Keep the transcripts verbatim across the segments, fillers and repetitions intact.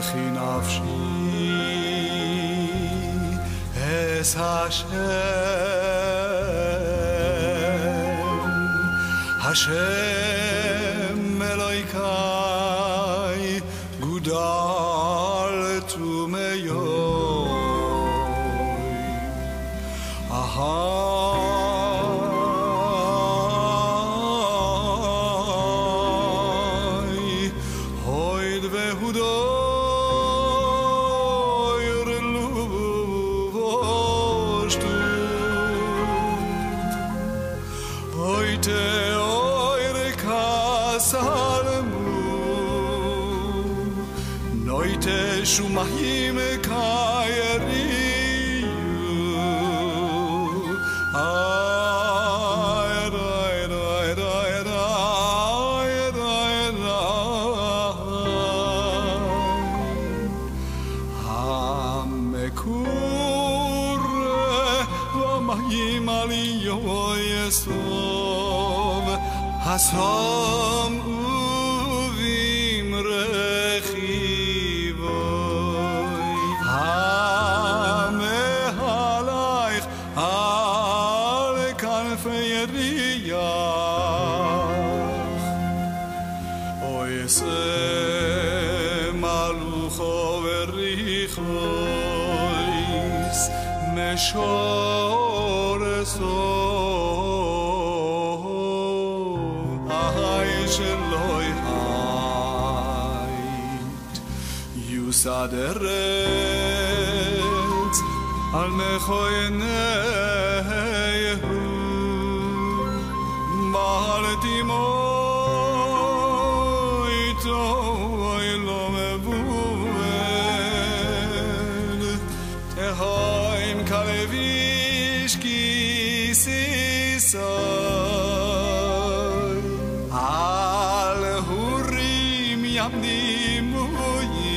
תלכי נפשי אס השם, השם אלוהיקי גודל תומיוי אהה Shumahim kayeriu ay ay ay ay ay hamekur vamahim aliyo yesov hasom Saderets al mechoyenehu baltimoito lo mevuel tehoim kalevishki sisai al hurim yamdimuyi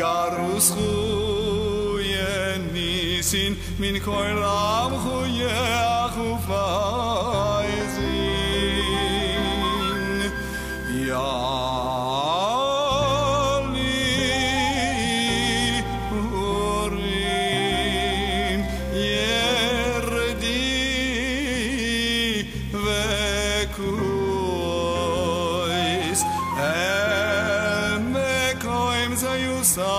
Garus khuyenisin min koylam khuyakhufaizin ya ali urim yerdi vekuis em zayusa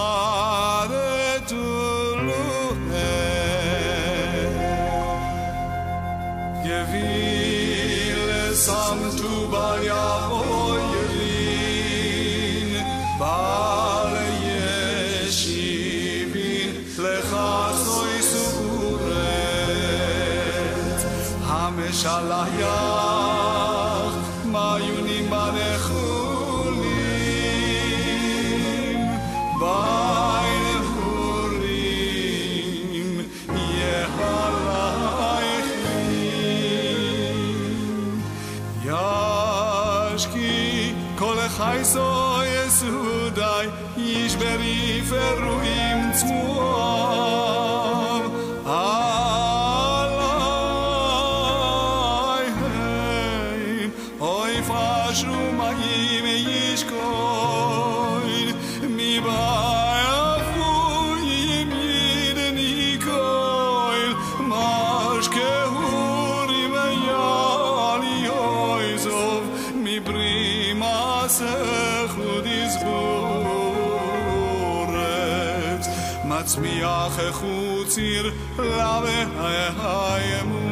Smiach khutzir lave hayemu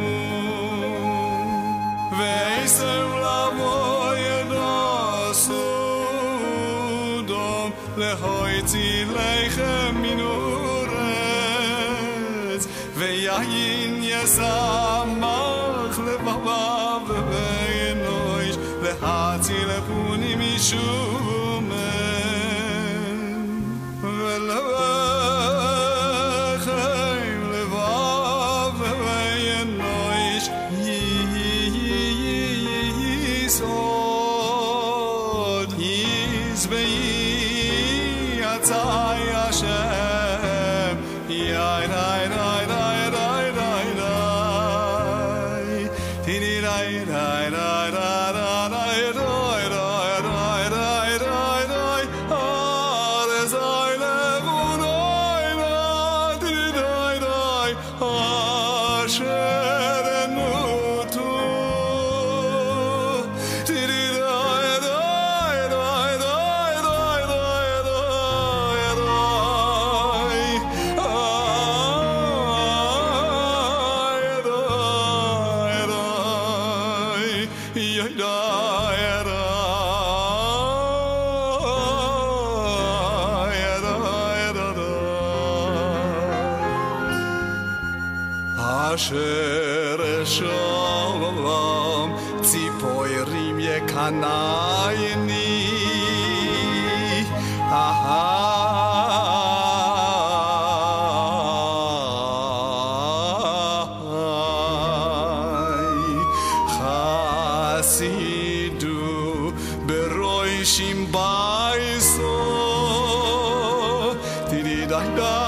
veisem lavoyedasu dom lehoitzi lechem minurets veyahin yesamach levav veinoish lehatzil punim shumem velav Shalom, Tzipoirim yekanayni, ahai, Chasidu beroishim baiso, tididai.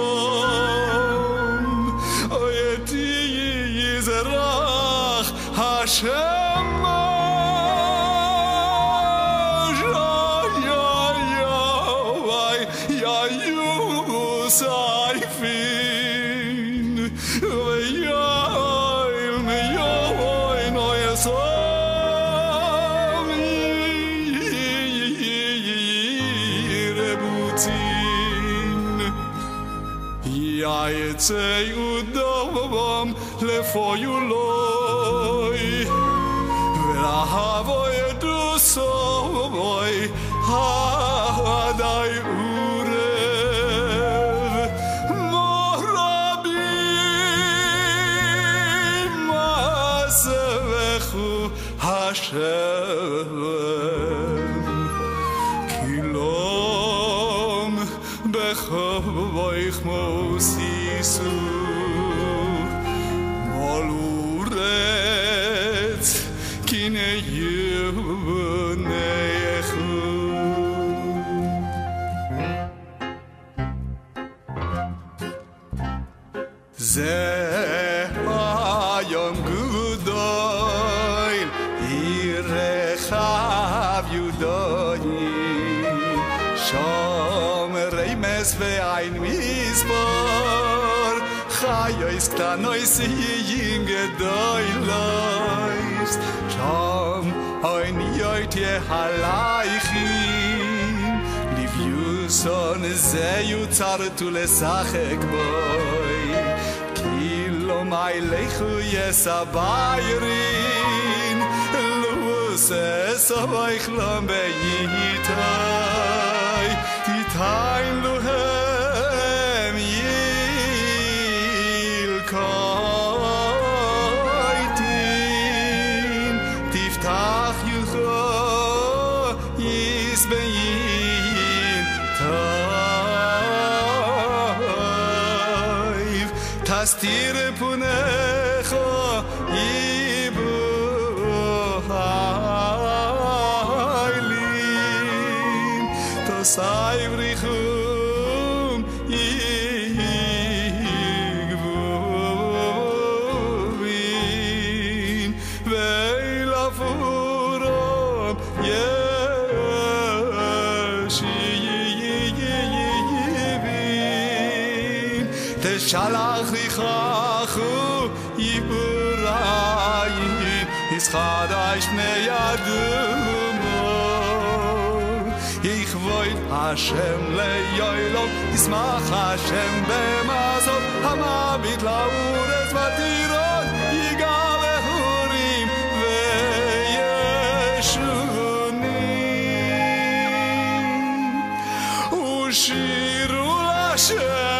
Say udom lefo yuloi verahavoy dusovoy haday urev morabim masevechu Hashem kilom bechovoych mosi Moluretz kine yevnechu. Ze hayom gudoil irechav yudoi shomerei mes ve'ain mizbor. Chayois ktanois yiyim gedoilois Shom oin yoit yehalaychim Livyuson zeyu tzartu lesachek boi Kilom ailechu yesabayrin Lus esovoichlom beyitoi Titain luhem Astir punecho ibuhalim tosai vrichum תשלח-ריחך ויבראים, ישחדש פני אדומו. יכבוד השם ליילום, ישמח השם במזון, המביט לארץ ותירא, יגלה חורים וישובונים. ושירו להשם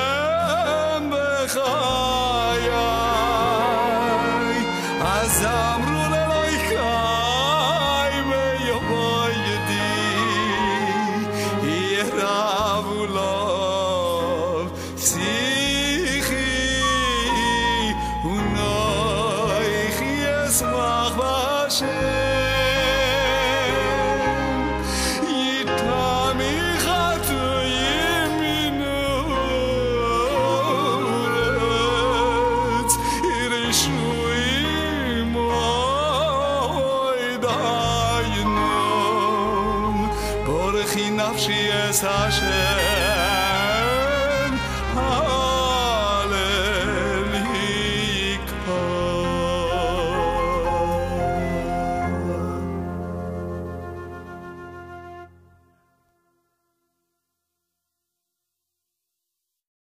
Zamrun elokai veyoyedi yeravulov sichi unoi chesmach vashem yitamichatu yeminuretz irishu. Borchi nafshi es Hashem.